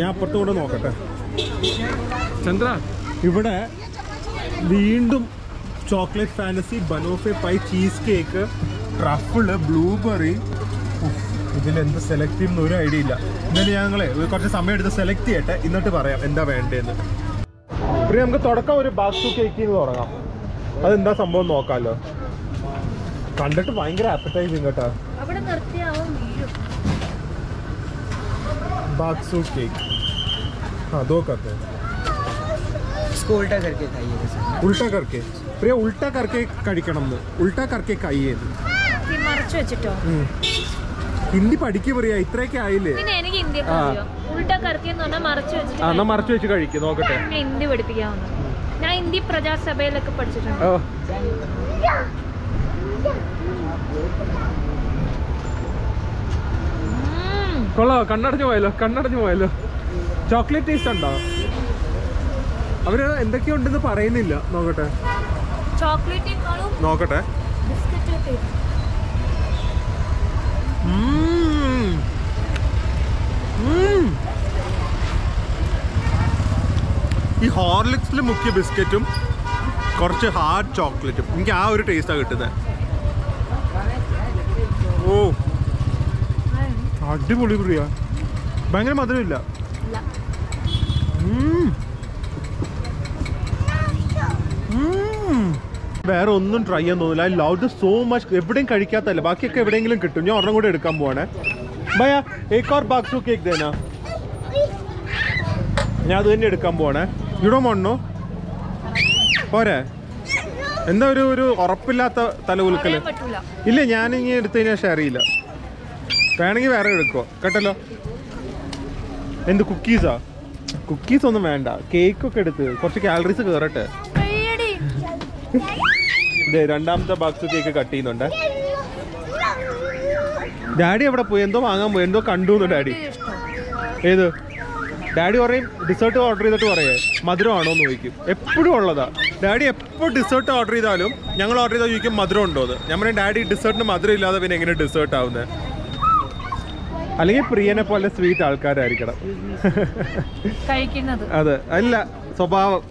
ഞാൻ അപ്പുറത്തുകൂടെ നോക്കട്ടെ. ചന്ദ്ര ഇവിടെ വീണ്ടും chocolate fantasy, banoffee pie, cheese cake, truffle, blueberry. ഇതിലെന്ത് സെലക്ട് ചെയ്യുന്ന ഒരു ഐഡിയ ഇല്ല. എന്നാലും ഞങ്ങളെ കുറച്ച് സമയം എടുത്ത് സെലക്ട് ചെയ്യട്ടെ, എന്നിട്ട് പറയാം എന്താ വേണ്ടതെന്ന്. പിന്നെ നമുക്ക് തുടക്കം ഒരു ബാസു കേക്കിൽ നിന്ന് തുടങ്ങാം. അതെന്താ സംഭവം നോക്കാമല്ലോ. കണ്ടിട്ട് ഭയങ്കര അപ്പറ്റൈസിങ് കേട്ടോ. बाक्सू केक, हाँ दो करते हैं। इसको उल्टा करके खाइए। उल्टा करके प्रिया, उल्टा करके कड़िकणम में उल्टा करके खाइए. मरच വെച്ചിട്ടോ ഹിന്ദി പഠിക്ക് പ്രിയ, ഇത്രയൊക്കെ ആയില്ലേ. പിന്നെ എനിക്ക് ഹിന്ദി അറിയോ. ഉल्टा करके എന്ന് പറഞ്ഞാ മരച്ച് വെച്ചിട്ട്. ആ മരച്ച് വെച്ച് കഴിക്ക് നോക്കട്ടെ. ഹിന്ദി പഠിപ്പിക്കാവുന്ന ഞാൻ ഹിന്ദി പ്രജാസഭയിലൊക്കെ പഠിച്ചിട്ടുണ്ട്. ഓ കൊള്ളാം. കണ്ണടഞ്ഞു പോയല്ലോ, കണ്ണടഞ്ഞു പോയല്ലോ. ചോക്ലേറ്റ് ടേസ്റ്റ് ഉണ്ടോ? അവര് എന്തൊക്കെയുണ്ടെന്ന് പറയുന്നില്ല. നോക്കട്ടെ നോക്കട്ടെ. ഈ ഹോർലിക്സിൽ മുക്കിയ ബിസ്ക്കറ്റും കുറച്ച് ഹാർഡ് ചോക്ലേറ്റും, എനിക്ക് ആ ഒരു ടേസ്റ്റാണ് കിട്ടുന്നത്. ഓ അടിപൊളി പ്രിയ, ഭയങ്കര മധുരമില്ല. വേറെ ഒന്നും ട്രൈ ചെയ്യാൻ തോന്നില്ല. I love this so much. എവിടെയും കഴിക്കാത്തല്ല, ബാക്കിയൊക്കെ എവിടെയെങ്കിലും കിട്ടും. ഞാൻ ഒരെണ്ണം കൂടെ എടുക്കാൻ പോവാണേ. ഭയ ഏക്ക് ഓർ ബാക്സു കേക്ക് തേനാ? ഞാൻ അത് തന്നെ എടുക്കാൻ പോവാണേ. You don't want no? പോരെ? എന്താ ഒരു ഒരു ഉറപ്പില്ലാത്ത തലകുലുക്കൽ. ഇല്ല ഞാൻ ഇനി എടുത്തതിന് ശേഷം അറിയില്ല. വേണമെങ്കിൽ വേറെ എടുക്കുമോ കേട്ടല്ലോ. എന്ത് കുക്കീസാ? കുക്കീസ് ഒന്നും വേണ്ട, കേക്കൊക്കെ എടുത്ത് കുറച്ച് കാലറീസ് കയറട്ടെ. ഇതേ രണ്ടാമത്തെ ബാക്സ് കേക്ക് കട്ട് ചെയ്യുന്നുണ്ട്. ഡാഡി എവിടെ പോയി? എന്തോ വാങ്ങാൻ പോയി, എന്തോ കണ്ടു ഡാഡി. ഏത് ഡാഡി പറയും ഡിസേർട്ട് ഓർഡർ ചെയ്തിട്ട് പറയേ മധുരമാണോ എന്ന് ചോദിക്കും. എപ്പോഴും ഉള്ളതാ ഡാഡി. എപ്പോൾ ഡിസേർട്ട് ഓർഡർ ചെയ്താലും ഞങ്ങൾ ഓർഡർ ചെയ്താൽ ചോദിക്കും മധുരം ഉണ്ടോ എന്ന്. ഞാൻ പറയും ഡാഡി ഡിസേർട്ടിന് മധുരം ഇല്ലാതെ പിന്നെ എങ്ങനെ ഡിസേർട്ട് ആവുന്നത്? അല്ലെങ്കിൽ പ്രിയനെ പോലെ സ്വീറ്റ് ആൾക്കാരായിരിക്കണം കഴിക്കുന്നത്. അതെ അല്ല സ്വഭാവം.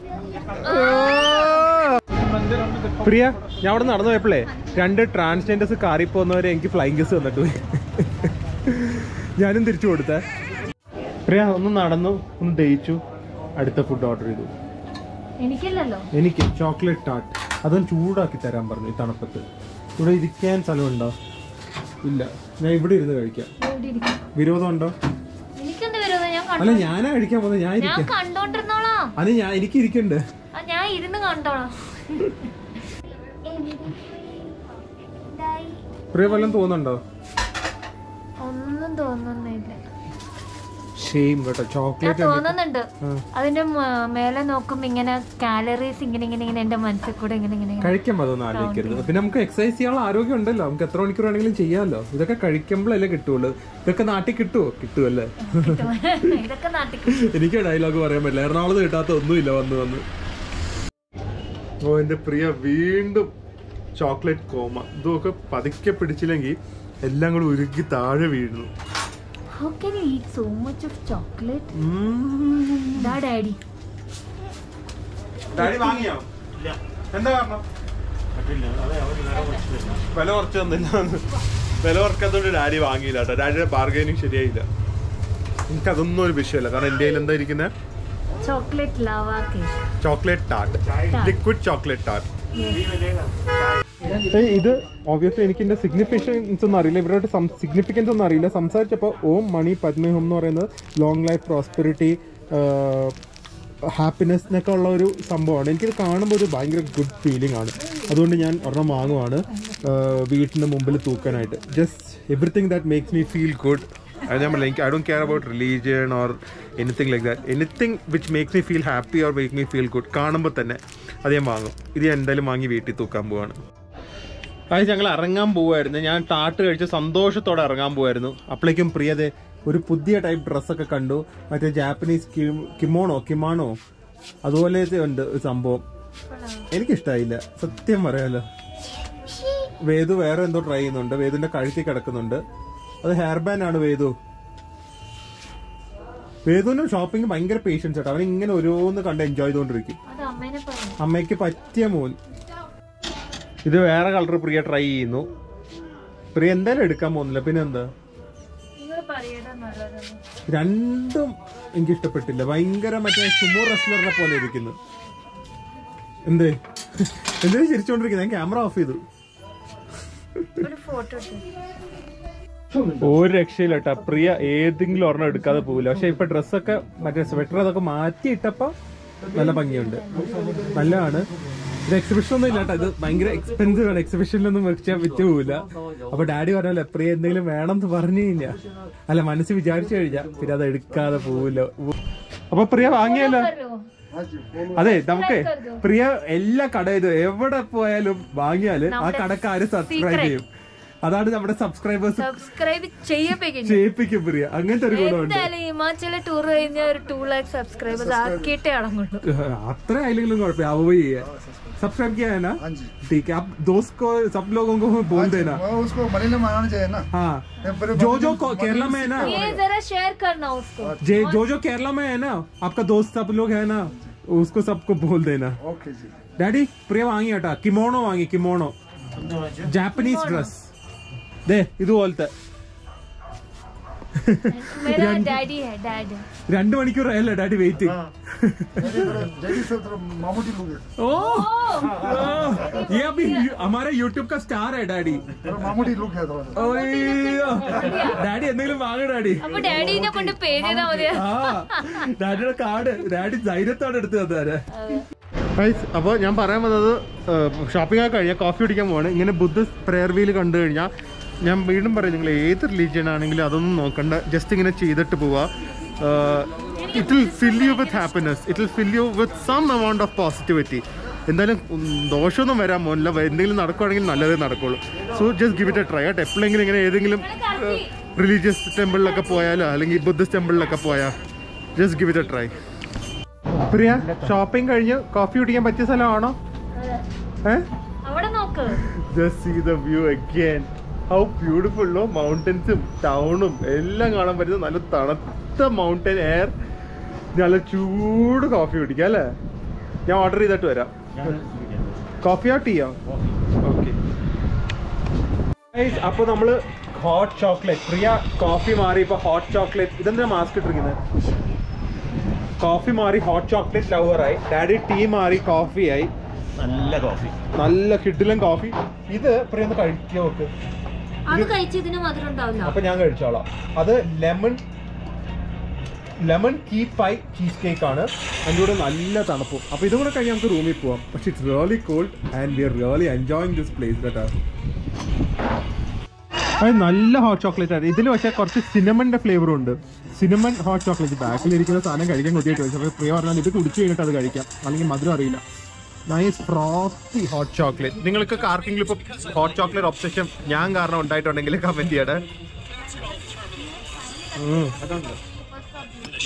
പ്രിയ ഞാൻ അവിടെ നടന്നു പോയപ്പോഴേ രണ്ട് ട്രാൻസ്ജെൻഡേഴ്സ് കാറി പോകുന്നവരെ എനിക്ക് ഫ്ലൈങ് കിസ് തന്നിട്ട് പോയി. ഞാനും തിരിച്ചു കൊടുത്തേ. പ്രിയ ഒന്ന് നടന്നു, ഒന്ന് ദഹിച്ചു, അടുത്ത ഫുഡ് ഓർഡർ ചെയ്തു. എനിക്ക് ചോക്ലേറ്റ് ടാർട്ട്, അതൊന്ന് ചൂടാക്കി തരാൻ പറഞ്ഞു. ഈ തണുപ്പത്ത് ഇവിടെ ഇരിക്കാൻ സ്ഥലമുണ്ടോ? ഇല്ല, ഞാൻ ഇവിടെ ഇരുന്ന് കഴിക്കാം. വിരോധമുണ്ടോ? അല്ല ഞാനാ കഴിക്കാൻ പോകുന്നത്. ഞാൻ കണ്ടോണ്ടിരുന്നോളാം. അത് ഞാൻ എനിക്ക് ഇരിക്കണ്ടേ, ഞാൻ ഇരുന്ന് കണ്ടോളാം. പ്രിയ വല്ലതും തോന്നുന്നുണ്ടോ? ഒന്നും തോന്നുന്നില്ല. ഷെയിം കേട്ടോ. ചോക്ലേറ്റ് തോന്നുന്നുണ്ട്, അതിന്റെ മേലെ നോക്കുമ്പോ ഇങ്ങനെ കാലറീസ് ഇങ്ങനെ ഇങ്ങനെ ഇങ്ങനെ എന്റെ മനസ്സിൽ കൂടെ ഇങ്ങനെ ഇങ്ങനെ കഴിക്കുമ്പോൾ അതൊന്നും ആലോചിക്കരുത്. പിന്നെ നമുക്ക് എക്സസൈസ് ചെയ്യാനുള്ള ആരോഗ്യം ഉണ്ടല്ലോ, നമുക്ക് എത്ര മണിക്കൂർ ആണെങ്കിലും ചെയ്യാമല്ലോ. ഇതൊക്കെ കഴിക്കുമ്പോഴല്ലേ കിട്ടുള്ളൂ. ഇതൊക്കെ നാട്ടിൽ കിട്ടുമോ? കിട്ടുമല്ലേ. എനിക്ക് ഡയലോഗ് പറയാൻ പറ്റില്ല, എറണാകുളത്ത് കിട്ടാത്ത ഒന്നുമില്ല. വന്ന് വന്ന് ഓ എന്റെ പ്രിയ വീണ്ടും ചോക്ലേറ്റ് കോമ. ഇതൊക്കെ പതുക്കെ പിടിച്ചില്ലെങ്കിൽ എല്ലാം കൂടെ ഉരുക്കി താഴെ വീഴുന്നു. How can you eat so much of chocolate? Mm. Da daddy. Daddy vaangiyo? Illa. Endha karanam? Pattilla. Adha avaru nara kochilla. Vela orchu vandilla. Vela orkathodu daddy vaangilla ട്ടോ. Daddy bargaining ശരിയായില്ല. എനിക്ക് അതൊന്നും ഒരു വിഷയമല്ല. കാരണം ഇന്ത്യയിൽ എന്താ ഇരിക്കുന്നത്? Chocolate lava cake. Chocolate tart. Liquid chocolate tart. ഇത് ഓബിയസ്ലി എനിക്ക് ഇതിന്റെ സിഗ്നിഫിക്കൻസ് ഒന്നും അറിയില്ല, ഇവരുടെ സിഗ്നിഫിക്കൻസ് ഒന്നും അറിയില്ല. സംസാരിച്ചപ്പോൾ ഓം മണി പത്മ ഹോം എന്ന് പറയുന്നത് ലോങ് ലൈഫ്, പ്രോസ്പെരിറ്റി, ഹാപ്പിനെസ് എന്നൊക്കെ ഉള്ള ഒരു സംഭവമാണ്. എനിക്കിത് കാണുമ്പോൾ ഒരു ഭയങ്കര ഗുഡ് ഫീലിംഗ് ആണ്. അതുകൊണ്ട് ഞാൻ ഒരെണ്ണം വാങ്ങുവാണ് വീട്ടിൻ്റെ മുമ്പിൽ തൂക്കാനായിട്ട്. Just everything that makes me feel good. I don't care about religion or anything like that. Anything which makes me feel happy or make me feel good. കാണുമ്പോൾ തന്നെ അത് ഞാൻ വാങ്ങും. ഇത് ഞാൻ എന്തായാലും വാങ്ങി വീട്ടിൽ തൂക്കാൻ പോവാണ്. അതായത് ഞങ്ങൾ ഇറങ്ങാൻ പോവായിരുന്നു. ഞാൻ ടാർട്ട് കഴിച്ച് സന്തോഷത്തോടെ ഇറങ്ങാൻ പോവായിരുന്നു. അപ്പോഴേക്കും പ്രിയതേ ഒരു പുതിയ ടൈപ്പ് ഡ്രസ്സൊക്കെ കണ്ടു. മറ്റേ ജാപ്പനീസ് കിമോണോ അതുപോലത്തെ ഉണ്ട് ഒരു സംഭവം. എനിക്കിഷ്ടമായില്ല, സത്യം പറയാമല്ലോ. വേദു വേറെ എന്തോ ട്രൈ ചെയ്യുന്നുണ്ട്. വേദുവിൻ്റെ കഴുത്തി കിടക്കുന്നുണ്ട്. അത് ഹെയർ ബാൻഡ് ആണ്. വേദുവിനും ഷോപ്പിംഗ് ഭയങ്കര പേഷ്യൻസ് ആട്ടോ. അവൻ ഇങ്ങനെ ഓരോന്ന് കണ്ട് എൻജോയ് ചെയ്തോണ്ടിരിക്കും. അമ്മയ്ക്ക് പറ്റിയ മോൻ. ഇത് വേറെ കളർ പ്രിയ ട്രൈ ചെയ്യുന്നു. പ്രിയ എന്തായാലും എടുക്കാൻ പോകുന്നില്ല. പിന്നെന്താ രണ്ടും എനിക്ക് ഇഷ്ടപ്പെട്ടില്ല. ഭയങ്കര മറ്റേ സുമോ റെസ്ലറിനെ പോലെ ഇരിക്കുന്നു. എന്തേ എന്തിനാ ചിരിച്ചോണ്ടിരിക്കുന്നത്? ഞാൻ ക്യാമറ ഓഫ് ചെയ്തു. ഒരു രക്ഷയില്ല കേട്ടോ. പ്രിയ ഏതെങ്കിലും ഒരെണ്ണം എടുക്കാതെ പോവില്ല. പക്ഷെ ഇപ്പൊ ഡ്രസ്സൊക്കെ മറ്റേ സ്വെറ്റർ അതൊക്കെ മാറ്റിയിട്ടപ്പോ നല്ല ഭംഗിയുണ്ട്, നല്ലതാണ്. ഇത് എക്സിബിഷൻ ഒന്നും ഇല്ല കേട്ടോ. ഇത് ഭയങ്കര എക്സ്പെൻസീവ് ആണ്. എക്സിബിഷനിലൊന്നും വെച്ചാൽ വിറ്റ് പോവില്ല. അപ്പൊ ഡാഡി പറഞ്ഞല്ലേ പ്രിയ എന്തെങ്കിലും വേണം എന്ന് പറഞ്ഞു കഴിഞ്ഞാ അല്ല മനസ്സ് വിചാരിച്ചു കഴിഞ്ഞാ പിന്നെ അത് എടുക്കാതെ പോവില്ല. അപ്പൊ പ്രിയ വാങ്ങിയല്ലോ. അതെ നമുക്ക് പ്രിയ എല്ലാ കടയിലും എവിടെ പോയാലും വാങ്ങിയാല് ആ കടക്കാര് സബ്സ്ക്രൈബ് ചെയ്യും. അതാണ് നമ്മുടെ സബ്സ്ക്രൈബേഴ്സ് സബ്സ്ക്രൈബ് ചെയ്യിപ്പിക്കും പ്രിയ. അങ്ങനത്തെ ഒരു ഗുണമുണ്ട്. ഹിമാചല ടൂർ കഴിഞ്ഞ ഒരു 2 lakh സബ്സ്ക്രൈബേഴ്സ് ആക്കിയിട്ടേ അടങ്ങുള്ളൂ. അത്ര ആയില്ലെങ്കിലും കുഴപ്പമില്ല. അവ सब्सक्राइब किया है ना? हाँ जी ठीक है। आप दोस्त को सब लोगों को बोल देना, उसको मलयालम आना चाहिए ना। हाँ जो जो केरला में है ना, ये जरा शेयर करना उसको। जो जो केरला में है ना आपका दोस्त सब लोग है ना, उसको सबको बोल देना। ओके जी। डैडी प्रिया वांगी हटा किमोनो वांगी, किमोनो जापानीज ड्रेस दे इतोलते मेरा डैडी है डैड 2 മണിക്കൂർ ആയല്ലോ ഡാഡി വെയിറ്റിംഗ്. ഓ ये अभी हमारा YouTube का स्टार है डैडी. मामूटी लुक है थोड़ा. ओयो डैडी എന്തെങ്കിലും വാങ്ങ ഡാഡി. അപ്പോൾ ഡാഡിനെ കൊണ്ട് പേരെടാ മതി. ആ ഡാഡിയുടെ കാർഡ് ഡാഡി ധൈര്യത്തോടെ എടുത്തു തന്നാരെ. ഗൈസ് അപ്പോൾ ഞാൻ പറയാൻ വന്നത് ഷോപ്പിംഗ് ഒക്കെ കഴിഞ്ഞാൽ കോഫി കുടിക്കാൻ പോവാണ്. ഇങ്ങനെ ബുദ്ധിസ്റ്റ് പ്രെയർ വീൽ കണ്ടു കഴിഞ്ഞാൽ ഞാൻ വീണ്ടും പറയും നിങ്ങൾ ഏത് റിലീജിയൻ ആണെങ്കിലും അതൊന്നും നോക്കണ്ട. ജസ്റ്റ് ഇങ്ങനെ ചെയ്തിട്ട് പോവുക. It will fill you with happiness, it will fill you with some amount of positivity. എന്തായാലും ദോഷമൊന്നും വരാൻ പോകില്ല. എന്തെങ്കിലും നടക്കുകയാണെങ്കിൽ നല്ലതേ നടക്കുള്ളൂ. So just give it a try ആയിട്ട്. എപ്പോഴെങ്കിലും ഇങ്ങനെ ഏതെങ്കിലും റിലീജിയസ് ടെമ്പിളിലൊക്കെ പോയാലോ അല്ലെങ്കിൽ ബുദ്ധിസ്റ്റ് ടെമ്പിളിലൊക്കെ പോയാൽ just give it a try. Priya shopping കഴിഞ്ഞ് കോഫി കുടിക്കാൻ പറ്റിയ സ്ഥലമാണോ? Just see the view again. How ബ്യൂട്ടിഫുള്ളോ. മൗണ്ടൻസും ടൗണും എല്ലാം കാണാൻ പറ്റുന്ന നല്ല തണുത്ത മൗണ്ടൻ എയർ, നല്ല ചൂട് കോഫി കുടിക്കാം അല്ലേ? ഞാൻ ഓർഡർ ചെയ്തിട്ട് വരാം. കോഫിയോ ടീയോ? ഓക്കെ. അപ്പോൾ നമ്മൾ ഹോട്ട് ചോക്ലേറ്റ്, പ്രിയ കോഫി മാറി ഇപ്പോൾ ഹോട്ട് ചോക്ലേറ്റ്. ഇതെന്താ മാസ്ക് ഇട്ടിരിക്കുന്നത്? കോഫി മാറി ഹോട്ട് ചോക്ലേറ്റ് ലവറായി. ഡാഡി ടീ മാറി കോഫിയായി. നല്ല കോഫി, നല്ല കിഡിലൻ കോഫി. ഇത് പ്രിയ ഒന്ന് കഴിക്കാൻ നോക്ക്. അപ്പൊ ഞാൻ കഴിച്ചോളാം. അത് lemon key pie cheese cake ആണ്. അതിൻ്റെ കൂടെ നല്ല തണുപ്പും. അപ്പൊ ഇതും കൂടെ കഴിഞ്ഞാൽ നമുക്ക് റൂമിൽ പോവാം. പക്ഷെ it's really cold and we are really enjoying this place കേട്ടോ. അത് നല്ല ഹോട്ട് ചോക്ലേറ്റ് ആണ്. ഇതിൽ പക്ഷേ കുറച്ച് സിനമൻ്റെ ഫ്ലേവറും ഉണ്ട്. Cinnamon hot chocolate. ബാക്കിലിരിക്കുന്ന സാധനം കഴിക്കാൻ കുട്ടിയായിട്ട് ചോദിച്ചു. അപ്പോൾ പ്രിയ പറഞ്ഞാൽ ഇത് കുടിച്ചു കഴിഞ്ഞിട്ട് അത് കഴിക്കാം, അല്ലെങ്കിൽ മധുരം അറിയില്ല. Nice frosty hot chocolate. നിങ്ങൾക്ക് ആർക്കെങ്കിലും ഇപ്പോൾ ഹോട്ട് ചോക്ലേറ്റ് ഒബ്സെഷൻ ഞാൻ കാരണം ഉണ്ടായിട്ടുണ്ടെങ്കിൽ കമൻറ്റ് ചെയ്യട്ടെ.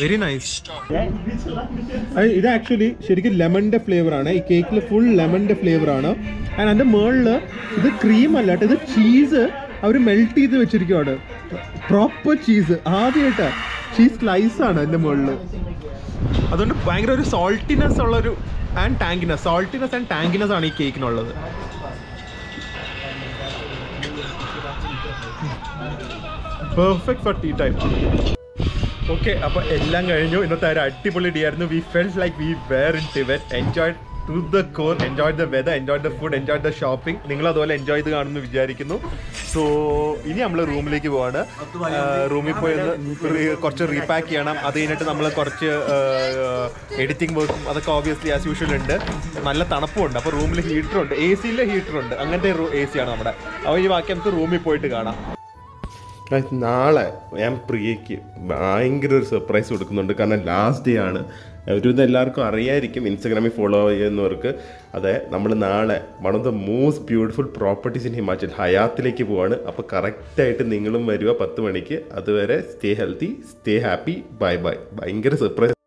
Very nice. ഇത് ആക്ച്വലി ശരിക്കും ലെമണിൻ്റെ ഫ്ലേവറാണ്. ഈ കേക്കിൽ ഫുൾ ലെമണിൻ്റെ ഫ്ലേവറാണ്. അതിൻ്റെ മുകളിൽ ഇത് ക്രീം അല്ല കേട്ടോ, ഇത് ചീസ് അവർ മെൽറ്റ് ചെയ്ത് വെച്ചിരിക്കുകയാണ്. proper cheese ആദ്യമായിട്ട് cheese slice ആണ് അതിൻ്റെ മുകളിൽ. അതുകൊണ്ട് ഭയങ്കര ഒരു saltiness ഉള്ളൊരു and tanginess, saltiness and tanginess ആണ് ഈ കേക്കിനുള്ളത്. Perfect for tea time. Okay, അപ്പോൾ എല്ലാം കഴിഞ്ഞു. ഇന്നത്തെ ഒരു അടിപൊളി ഡേ ആയിരുന്നു. We felt like we were in Tibet, enjoyed to the core, enjoyed the weather, enjoyed the food, enjoyed the shopping. നിങ്ങൾ അതുപോലെ എൻജോയ് ചെയ്ത് കാണുമെന്ന് വിചാരിക്കുന്നു. സോ ഇനി നമ്മൾ റൂമിലേക്ക് പോവാണ്. റൂമിൽ പോയി കുറച്ച് റീപാക്ക് ചെയ്യണം. അത് കഴിഞ്ഞിട്ട് നമ്മൾ കുറച്ച് എഡിറ്റിംഗ് വർക്കും അതൊക്കെ ഓബിയസ്ലി ആസ് യൂഷ്വൽ ഉണ്ട്. നല്ല തണുപ്പുണ്ട്, അപ്പോൾ റൂമിൽ ഹീറ്ററുണ്ട്, എ സിയിലെ ഹീറ്ററുണ്ട്. അങ്ങനത്തെ എ സിയാണ് നമ്മുടെ. അപ്പോൾ ഈ ബാക്കി നമുക്ക് റൂമിൽ പോയിട്ട് കാണാം. നാളെ ഞാൻ പ്രിയയ്ക്ക് ഭയങ്കര ഒരു സർപ്രൈസ് കൊടുക്കുന്നുണ്ട്. കാരണം ലാസ്റ്റ് ഡേ ആണ്. ഒരുവിധം എല്ലാവർക്കും അറിയായിരിക്കും ഇൻസ്റ്റഗ്രാമിൽ ഫോളോ ചെയ്യുന്നവർക്ക്. അതെ, നമ്മൾ നാളെ one of the most beautiful properties in Himachal ഹയാത്തിലേക്ക് പോവാണ്. അപ്പോൾ കറക്റ്റായിട്ട് നിങ്ങളും വരിക 10 മണിക്ക്. അതുവരെ stay healthy, stay happy, bye bye. ഭയങ്കര സർപ്രൈസ്.